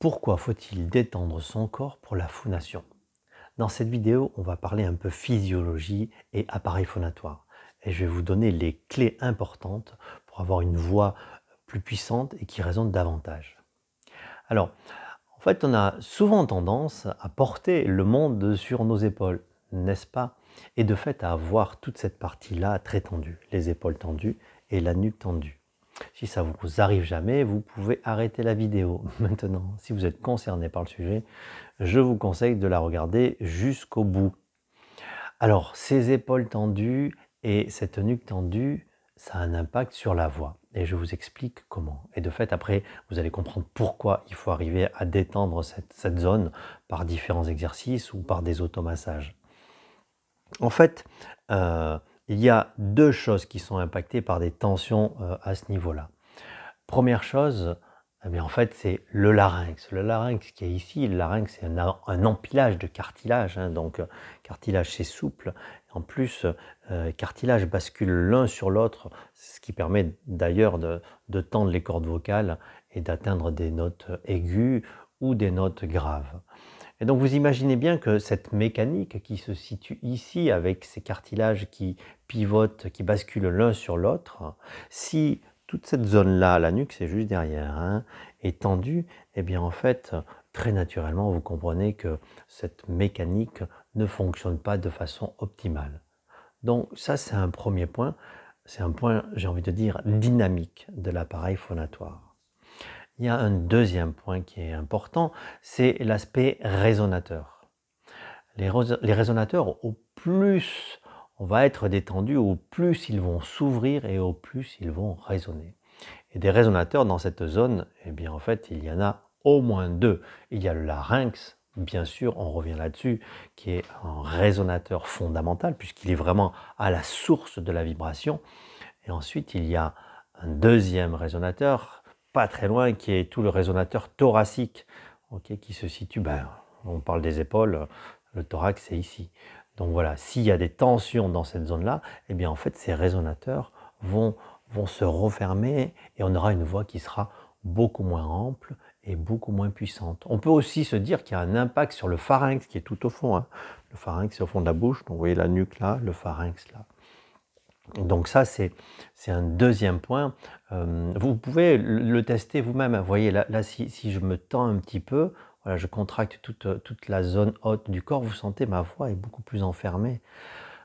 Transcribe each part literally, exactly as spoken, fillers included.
Pourquoi faut-il détendre son corps pour la phonation? Dans cette vidéo, on va parler un peu physiologie et appareil phonatoire. Et je vais vous donner les clés importantes pour avoir une voix plus puissante et qui résonne davantage. Alors, en fait, on a souvent tendance à porter le monde sur nos épaules, n'est-ce pas? Et de fait, à avoir toute cette partie-là très tendue, les épaules tendues et la nuque tendue. Si ça vous arrive jamais, vous pouvez arrêter la vidéo. Maintenant, si vous êtes concerné par le sujet, je vous conseille de la regarder jusqu'au bout. Alors, ces épaules tendues et cette nuque tendue, ça a un impact sur la voix. Et je vous explique comment. Et de fait, après, vous allez comprendre pourquoi il faut arriver à détendre cette, cette zone par différents exercices ou par des automassages. En fait, euh, il y a deux choses qui sont impactées par des tensions à ce niveau-là. Première chose, eh bien en fait, c'est le larynx. Le larynx qui est ici, le larynx c'est un, un empilage de cartilage. Hein, donc cartilage c'est souple. En plus, euh, cartilage bascule l'un sur l'autre, ce qui permet d'ailleurs de, de tendre les cordes vocales et d'atteindre des notes aiguës ou des notes graves. Et donc vous imaginez bien que cette mécanique qui se situe ici avec ces cartilages qui pivotent, qui basculent l'un sur l'autre, si toute cette zone-là, la nuque c'est juste derrière, hein, est tendue, eh bien en fait, très naturellement, vous comprenez que cette mécanique ne fonctionne pas de façon optimale. Donc ça c'est un premier point, c'est un point, j'ai envie de dire, dynamique de l'appareil phonatoire. Il y a un deuxième point qui est important, c'est l'aspect résonateur. Les, les résonateurs, au plus on va être détendu, au plus ils vont s'ouvrir et au plus ils vont résonner. Et des résonateurs dans cette zone, eh bien en fait, il y en a au moins deux. Il y a le larynx, bien sûr, on revient là-dessus, qui est un résonateur fondamental puisqu'il est vraiment à la source de la vibration. Et ensuite, il y a un deuxième résonateur, pas très loin, qui est tout le résonateur thoracique, okay, qui se situe, ben, on parle des épaules, le thorax c'est ici. Donc voilà, s'il y a des tensions dans cette zone-là, eh bien en fait ces résonateurs vont, vont se refermer et on aura une voix qui sera beaucoup moins ample et beaucoup moins puissante. On peut aussi se dire qu'il y a un impact sur le pharynx qui est tout au fond, hein. Le pharynx c'est au fond de la bouche, donc vous voyez la nuque là, le pharynx là. Donc ça, c'est un deuxième point. Euh, vous pouvez le tester vous-même. Vous voyez, là, là si, si je me tends un petit peu, voilà, je contracte toute, toute la zone haute du corps, vous sentez ma voix est beaucoup plus enfermée.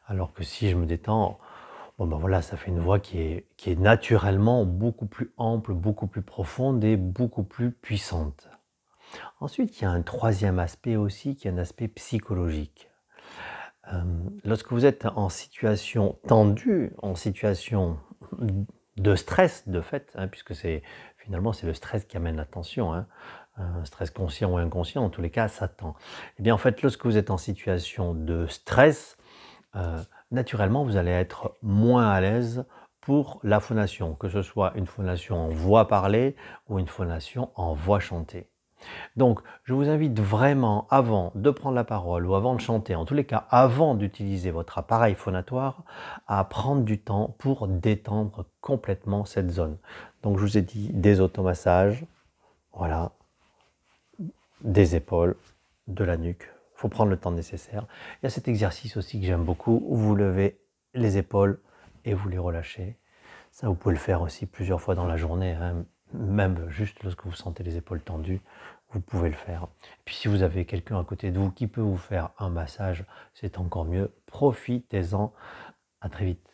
Alors que si je me détends, bon ben voilà, ça fait une voix qui est, qui est naturellement beaucoup plus ample, beaucoup plus profonde et beaucoup plus puissante. Ensuite, il y a un troisième aspect aussi, qui est un aspect psychologique. Euh, lorsque vous êtes en situation tendue, en situation de stress de fait, hein, puisque c'est finalement c'est le stress qui amène la tension, hein, un stress conscient ou inconscient, en tous les cas ça tend. Et bien en fait, lorsque vous êtes en situation de stress, euh, naturellement vous allez être moins à l'aise pour la phonation, que ce soit une phonation en voix parlée ou une phonation en voix chantée. Donc, je vous invite vraiment, avant de prendre la parole ou avant de chanter, en tous les cas, avant d'utiliser votre appareil phonatoire, à prendre du temps pour détendre complètement cette zone. Donc, je vous ai dit des automassages, voilà, des épaules, de la nuque. Il faut prendre le temps nécessaire. Il y a cet exercice aussi que j'aime beaucoup, où vous levez les épaules et vous les relâchez. Ça, vous pouvez le faire aussi plusieurs fois dans la journée, hein. Même juste lorsque vous sentez les épaules tendues, vous pouvez le faire. Et puis si vous avez quelqu'un à côté de vous qui peut vous faire un massage, c'est encore mieux. Profitez-en. À très vite.